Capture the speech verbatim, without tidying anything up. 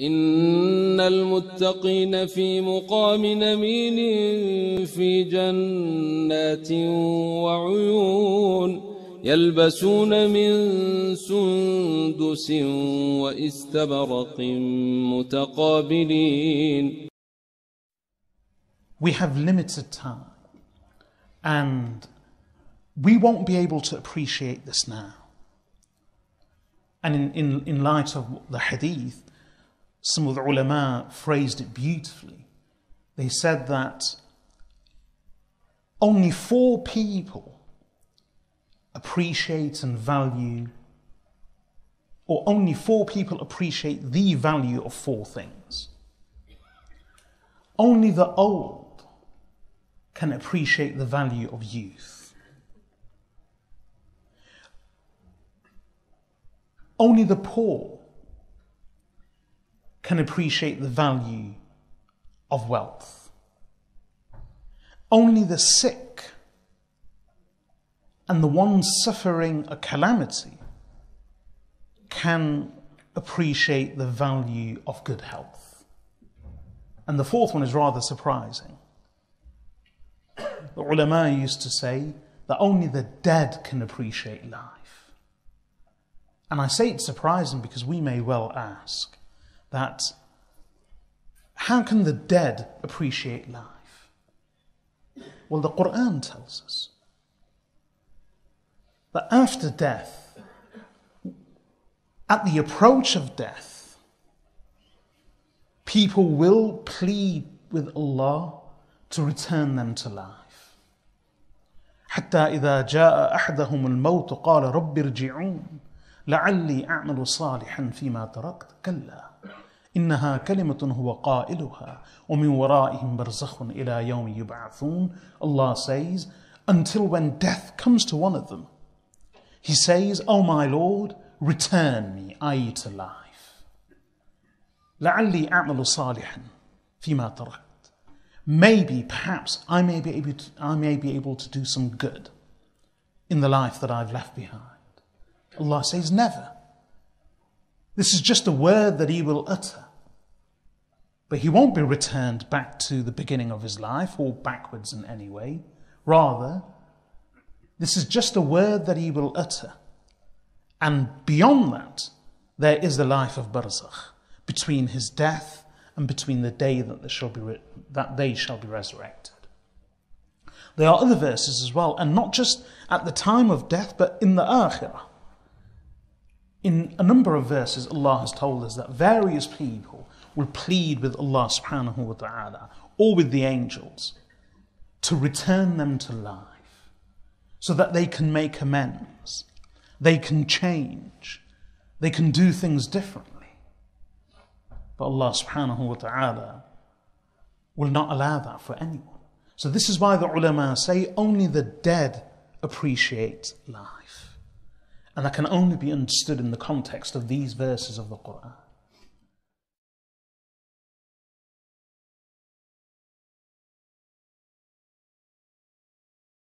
إن المتقين في مقام أمين في جنات وعيون يلبسون من سندس وإستبرق متقابلين. We have limited time, and we won't be able to appreciate this now. And in, in, in light of the hadith, some of the ulama phrased it beautifully. They said that only four people appreciate and value, or only four people appreciate the value of four things. Only the old can appreciate the value of youth. Only the poor can appreciate the value of wealth. Only the sick and the ones suffering a calamity can appreciate the value of good health. And the fourth one is rather surprising. The ulama used to say that only the dead can appreciate life. And I say it's surprising because we may well ask that how can the dead appreciate life? Well, the Quran tells us that after death, at the approach of death, people will plead with Allah to return them to life. حَتَّى إِذَا جَاءَ أَحْدَهُمُ الْمَوْتُ قَالَ رَبِّ ارْجِعُونَ لَعَلِّي أَعْمَلُ صَالِحًا فِيمَا تَرَكْتَ كَلَّا إِنَّهَا كَلِمَةٌ هُوَ قَائِلُهَا وَمِنْ وَرَائِهِمْ بَرْزَخٌ إِلَى يَوْمِ يُبْعَثُونَ. Allah says, until when death comes to one of them, he says, O my Lord, return me, i e to life. لَعَلِّي أَعْمَلُ صَالِحًا فِيمَا تَرَكْتَ. Maybe, perhaps, I may be able to, I may be able to do some good in the life that I've left behind. Allah says never. This is just a word that he will utter. But he won't be returned back to the beginning of his life, or backwards in any way. Rather, this is just a word that he will utter. And beyond that, there is the life of Barzakh, between his death and between the day that they shall be, that they shall be resurrected. There are other verses as well, and not just at the time of death, but in the Akhirah. In a number of verses, Allah has told us that various people will plead with Allah subhanahu wa ta'ala, or with the angels, to return them to life, so that they can make amends, they can change, they can do things differently. But Allah subhanahu wa ta'ala will not allow that for anyone. So this is why the ulama say only the dead appreciate life. And that can only be understood in the context of these verses of the Quran.